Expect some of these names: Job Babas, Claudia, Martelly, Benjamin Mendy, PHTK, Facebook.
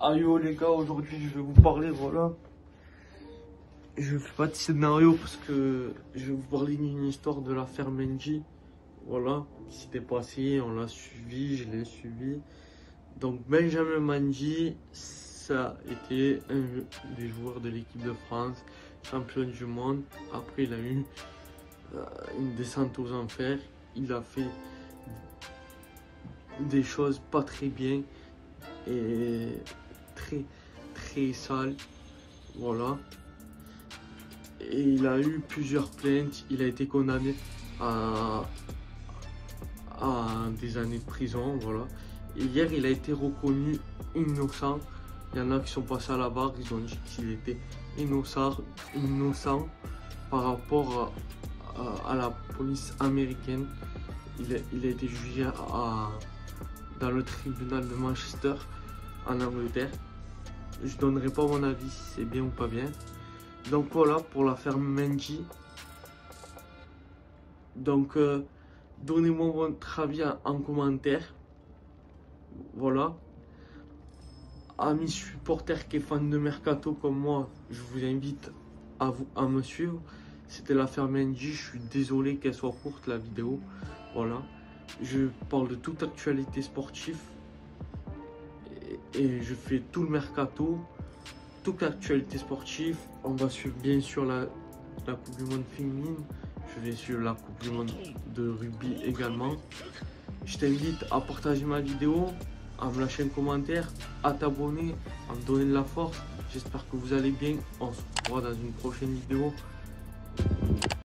Ayo les gars, aujourd'hui je vais vous parler, voilà. Je fais pas de scénario parce que je vais vous parler d'une histoire de l'affaire Mendy. Voilà, qui s'était passé, on l'a suivi, je l'ai suivi. Donc Benjamin Mendy, ça a été un des joueurs de l'équipe de France, champion du monde. Après il a eu une descente aux enfers, il a fait des choses pas très bien et très sales, voilà, et il a eu plusieurs plaintes. Il a été condamné à des années de prison, voilà. Et hier il a été reconnu innocent. Il y en a qui sont passés à la barre, ils ont dit qu'il était innocent par rapport à la police américaine. Il a été jugé dans le tribunal de Manchester en Angleterre. Je donnerai pas mon avis si c'est bien ou pas bien. Donc voilà pour l'affaire Mendy. Donc donnez-moi votre avis en commentaire. Voilà. Amis supporters qui est fan de Mercato comme moi, je vous invite à me suivre. C'était l'affaire Mendy. Je suis désolé qu'elle soit courte la vidéo. Voilà. Je parle de toute actualité sportive et je fais tout le mercato, toute l'actualité sportive. On va suivre bien sûr la Coupe du Monde féminine. Je vais suivre la Coupe du Monde de rugby également. Je t'invite à partager ma vidéo, à me lâcher un commentaire, à t'abonner, à me donner de la force. J'espère que vous allez bien. On se revoit dans une prochaine vidéo.